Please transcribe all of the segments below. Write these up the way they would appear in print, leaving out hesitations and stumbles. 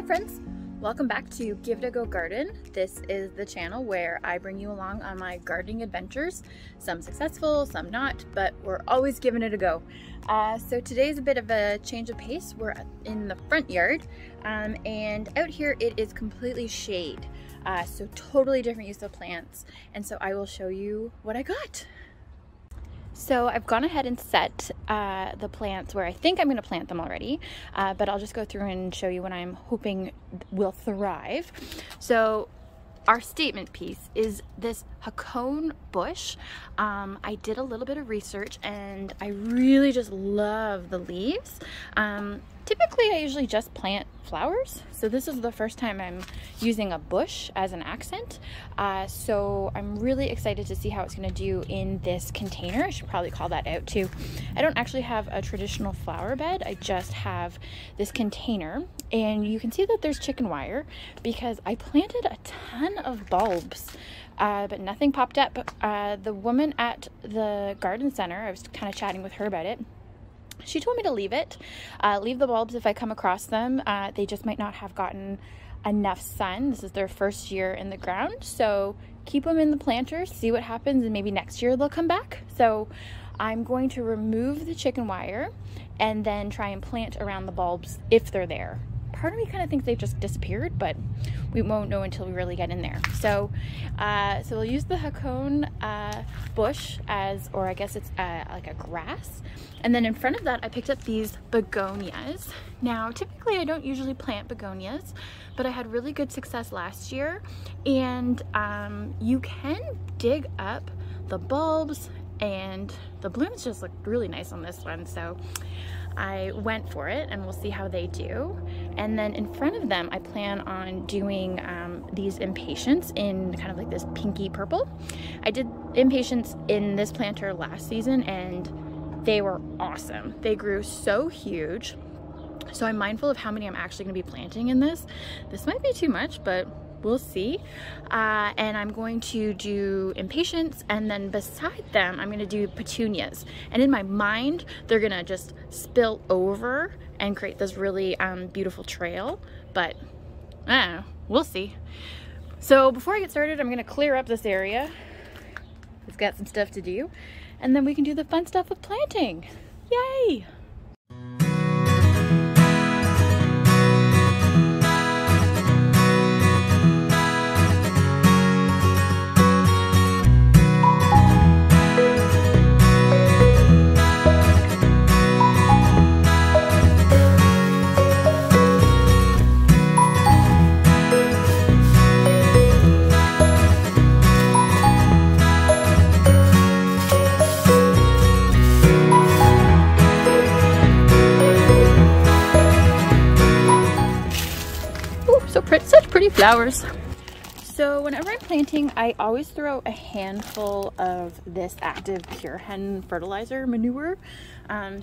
Hi friends, welcome back to Give It A Go Garden. This is the channel where I bring you along on my gardening adventures, some successful, some not, but we're always giving it a go. So today's a bit of a change of pace. We're in the front yard and out here it is completely shade, so totally different use of plants, and so I will show you what I got. So I've gone ahead and set the plants where I think I'm going to plant them already, but I'll just go through and show you what I'm hoping will thrive. So our statement piece is this Hakone bush. I did a little bit of research and I really just love the leaves. Typically I usually just plant flowers, so this is the first time I'm using a bush as an accent, so I'm really excited to see how it's going to do in this container. I should probably call that out too. I don't actually have a traditional flower bed, I just have this container, and you can see that there's chicken wire because I planted a ton of bulbs, but nothing popped up. The woman at the garden center, I was kind of chatting with her about it. She told me to leave it, leave the bulbs if I come across them. They just might not have gotten enough sun. This is their first year in the ground, so keep them in the planter, see what happens, and maybe next year they'll come back. So I'm going to remove the chicken wire and then try and plant around the bulbs if they're there. Part of me kind of thinks they've just disappeared, but we won't know until we really get in there. So so we'll use the Hakone bush as, or I guess it's like a grass. And then in front of that, I picked up these begonias. Now, typically I don't usually plant begonias, but I had really good success last year. And you can dig up the bulbs, and the blooms just looked really nice on this one, so I went for it, and we'll see how they do. And then in front of them, I plan on doing these impatiens in kind of like this pinky purple. I did impatiens in this planter last season, and they were awesome. They grew so huge. So I'm mindful of how many I'm actually going to be planting in this. This might be too much, but we'll see. And I'm going to do impatiens, and then beside them I'm going to do petunias, and in my mind they're gonna just spill over and create this really beautiful trail, but I don't know, we'll see. So before I get started, I'm gonna clear up this area. It's got some stuff to do, and then we can do the fun stuff of planting. Yay! Flowers. So whenever I'm planting, I always throw a handful of this active Pure Hen fertilizer manure.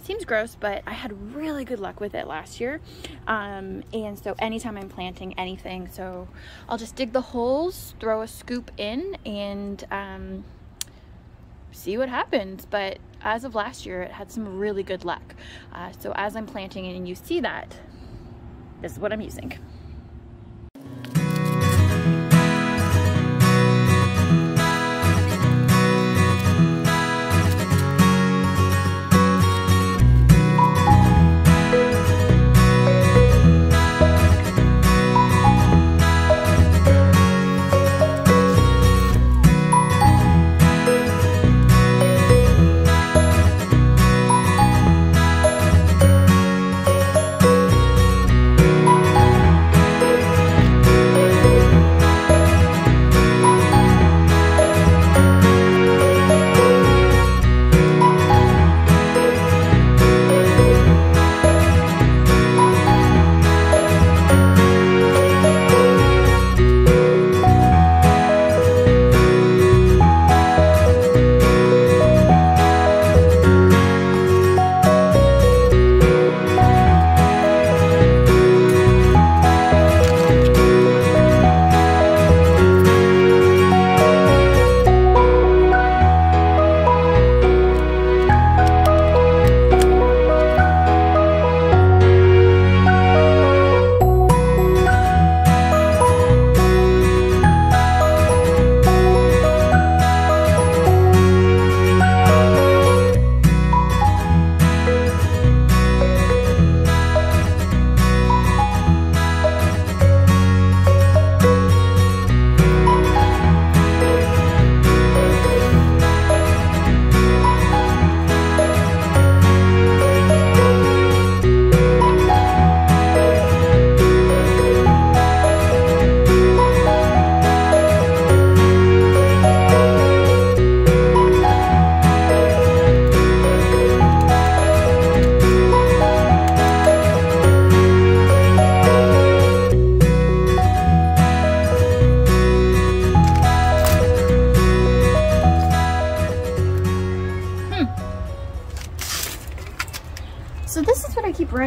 Seems gross, but I had really good luck with it last year, and so anytime I'm planting anything, so I'll just dig the holes, throw a scoop in, and see what happens. But as of last year, it had some really good luck, so as I'm planting and you see that, this is what I'm using.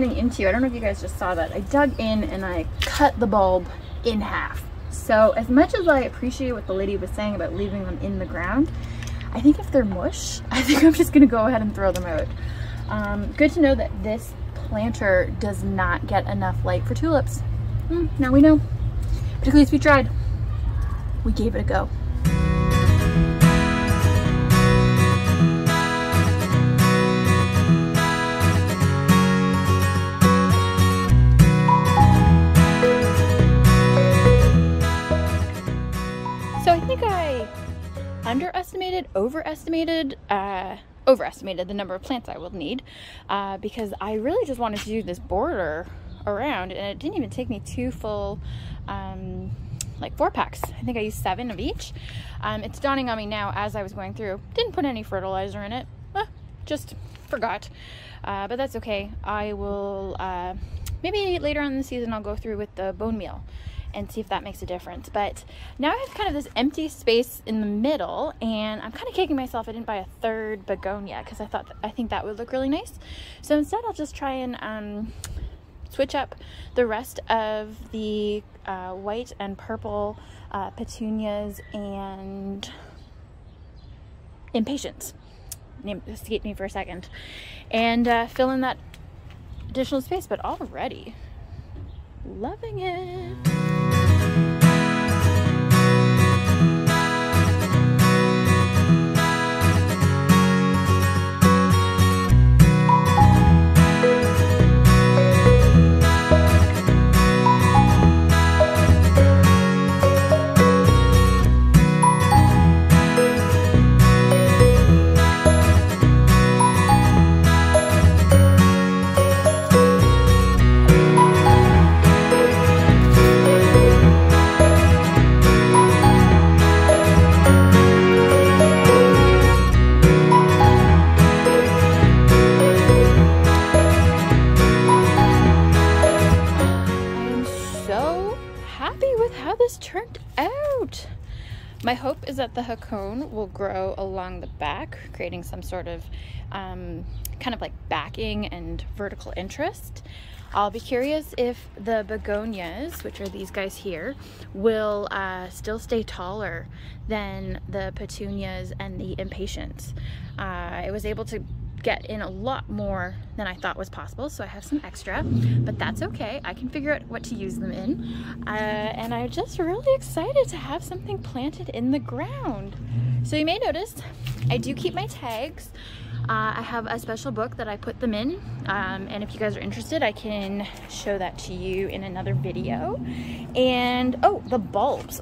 going into, I don't know if you guys just saw that, I dug in and I cut the bulb in half. So as much as I appreciate what the lady was saying about leaving them in the ground, I think if they're mush, I think I'm just gonna go ahead and throw them out. Good to know that this planter does not get enough light for tulips. Now we know, but at least we tried. We gave it a go. So I think I overestimated the number of plants I will need because I really just wanted to do this border around, and it didn't even take me two full like 4 packs. I think I used 7 of each. It's dawning on me now as I was going through, didn't put any fertilizer in it, just forgot, but that's okay. I will maybe later on in the season I'll go through with the bone meal and see if that makes a difference. But now I have kind of this empty space in the middle, and I'm kind of kicking myself I didn't buy a third begonia because I think that would look really nice. So instead I'll just try and switch up the rest of the white and purple petunias and impatiens, name escaped me for a second, and fill in that additional space. But already loving it. My hope is that the Hakone will grow along the back, creating some sort of kind of like backing and vertical interest. I'll be curious if the begonias, which are these guys here, will still stay taller than the petunias and the impatiens. I was able to get in a lot more than I thought was possible, so I have some extra, but that's okay. I can figure out what to use them in, and I'm just really excited to have something planted in the ground. So you may notice I do keep my tags. I have a special book that I put them in, and if you guys are interested, I can show that to you in another video. And oh, the bulbs.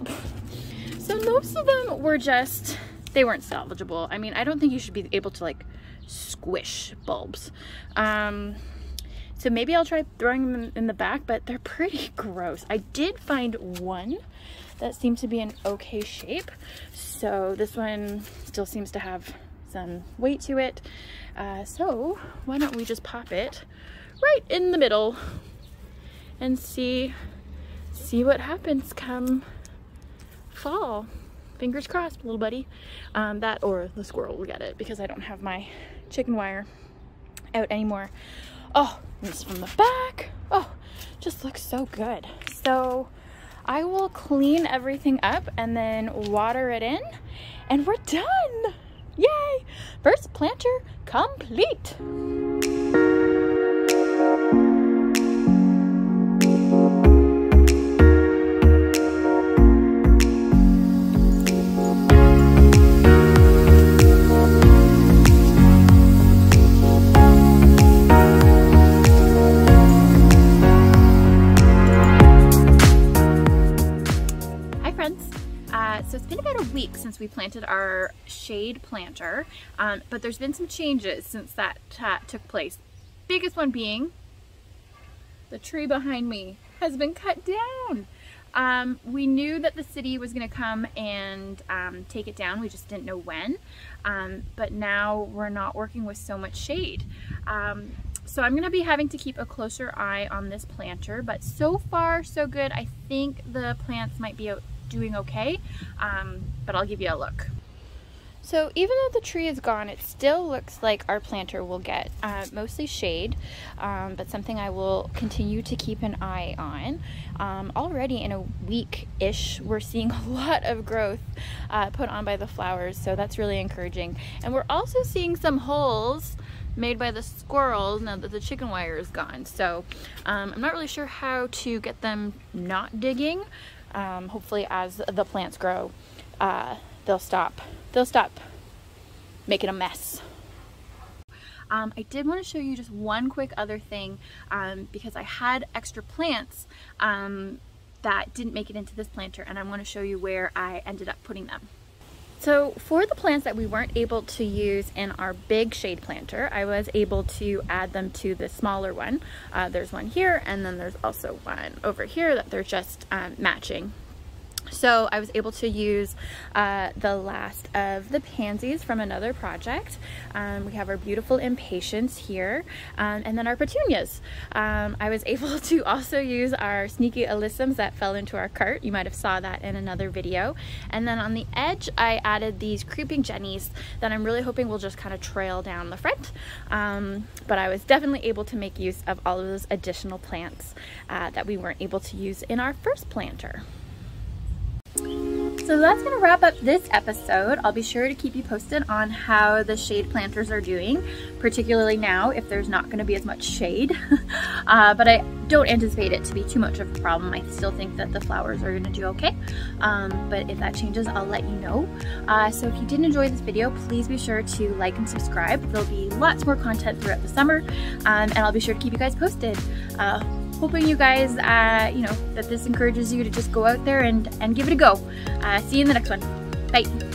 So most of them were just, they weren't salvageable. I mean, I don't think you should be able to like squish bulbs, so maybe I'll try throwing them in the back, but they're pretty gross. I did find one that seemed to be in okay shape, so this one still seems to have some weight to it, so why don't we just pop it right in the middle and see what happens come fall. Fingers crossed, little buddy. That or the squirrel will get it because I don't have my chicken wire out anymore. Oh, this from the back. Oh, just looks so good. So I will clean everything up and then water it in, and we're done. Yay! First planter complete. So it's been about a week since we planted our shade planter, but there's been some changes since that took place. Biggest one being the tree behind me has been cut down. We knew that the city was going to come and take it down, we just didn't know when, but now we're not working with so much shade. So I'm going to be having to keep a closer eye on this planter, but so far so good. I think the plants might be doing okay, but I'll give you a look. So even though the tree is gone, it still looks like our planter will get mostly shade, but something I will continue to keep an eye on. Already in a week-ish, we're seeing a lot of growth put on by the flowers, so that's really encouraging. And we're also seeing some holes made by the squirrels now that the chicken wire is gone. So I'm not really sure how to get them not digging. Hopefully as the plants grow, they'll stop making a mess. I did want to show you just one quick other thing, because I had extra plants that didn't make it into this planter, and I want to show you where I ended up putting them. So for the plants that we weren't able to use in our big shade planter, I was able to add them to the smaller one. There's one here, and then there's also one over here that they're just matching. So I was able to use the last of the pansies from another project. We have our beautiful impatiens here, and then our petunias. I was able to also use our sneaky alyssums that fell into our cart. You might have saw that in another video. And then on the edge, I added these creeping jennies that I'm really hoping will just kind of trail down the front. But I was definitely able to make use of all of those additional plants that we weren't able to use in our first planter. So that's going to wrap up this episode. I'll be sure to keep you posted on how the shade planters are doing, particularly now if there's not going to be as much shade. But I don't anticipate it to be too much of a problem. I still think that the flowers are going to do okay. But if that changes, I'll let you know. So if you did enjoy this video, please be sure to like and subscribe. There'll be lots more content throughout the summer, and I'll be sure to keep you guys posted. Hoping you guys, you know, that this encourages you to just go out there and give it a go. See you in the next one. Bye.